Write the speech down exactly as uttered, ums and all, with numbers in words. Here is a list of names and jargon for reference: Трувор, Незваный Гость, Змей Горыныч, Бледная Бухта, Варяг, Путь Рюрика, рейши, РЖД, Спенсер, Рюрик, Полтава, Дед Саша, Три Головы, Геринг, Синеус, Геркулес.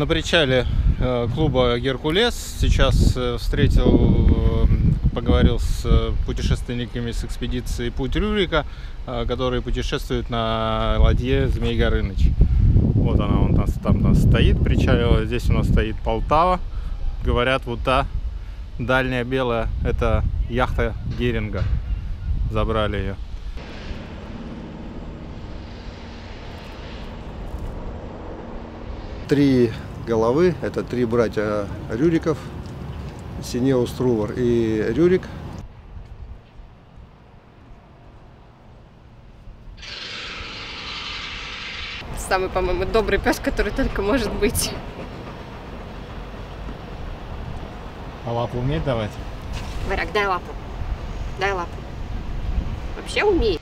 На причале клуба «Геркулес» сейчас встретил, поговорил с путешественниками с экспедиции «Путь Рюрика», которые путешествуют на ладье «Змей Горыныч». Вот она, он там, там, там стоит, причалила. Здесь у нас стоит Полтава. Говорят, вот та дальняя белая — это яхта Геринга. Забрали ее. Три головы — это три братья Рюриков: Синеус, Трувор и Рюрик. Самый, по-моему, добрый пес, который только может быть. А лапу умеет давать? Варяг, дай лапу. Дай лапу. Вообще умеет.